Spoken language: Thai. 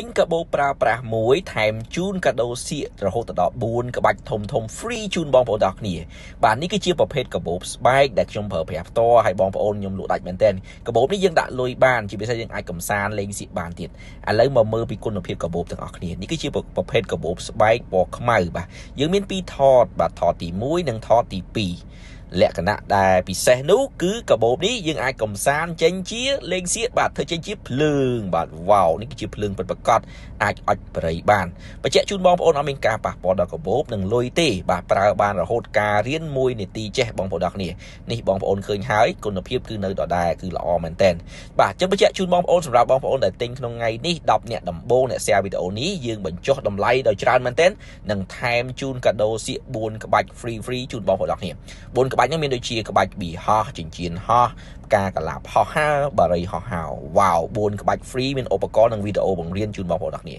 ติ้งกระโบปลาปลาหมวยแถมจูนกระโดดเสียระหดต่อบูนกระบะทมทมฟรีจูนบองโปรดักนี่บ้านนี้ก็เชียร์ประเภทกระโบสไปค์แดกชมเพลเพลตัวให้บองโปรยมหลุดได้เหมือนเต้นกระโบนี่ยังด่าลอยบ้านจีบไปใช้ยังไอ้กำซานเลงสิบ้านติดอะไรมาเมื่อปีกุลประเภทกระโบต่างออกนี่นี่ก็เชียร์ประเภทกระโบสไปค์บอกขมายบ่ะยังมีปีทอดบ่ะทอดตีมุ้ยหนึ่งทอดตีปีและขณะได้ปีเซนุคือกระโบนี้ยังไอ้กำซานเจนเชียเลงเสียบาดเธอเจนเชียเพลิงบาดว้าวนี่ก็เชียร์เพลิงเป็นประกอบอาจอัดประยบ้านประเจจุนบองพออเมริกาปะปอดกระโบหนึ่งลอยตีบาดปลาบานระหดกาเรียนมวยในตีเจบองพอดนี่นี่บองพอเคยหายคนเพียบคือเนยดอได้คือละอมันเต้นบาดจะประเจจุนบองพอสำหรับบองพอแต่ติงน้องไงนี่ดับเนี่ยดับโบเนี่ยแซววิดีโอนี้ยืนบนจอดำไล่โดยจานมันเต้นหนึ่งไทม์จูนกระโดเสียบุญกระบาดฟรีจุนบองพอดนี่บุญกระบาดยังมีโดยเชียกระบาดบีฮ่าจริงจริงฮ่ากากระลาบห่อห้าบารีห่อห่าวว้าวบุญกระบาดฟรีเป็นอุปกรณ์หนึ่งวิดีโอบ่งเรียนจุนบองพอดนี่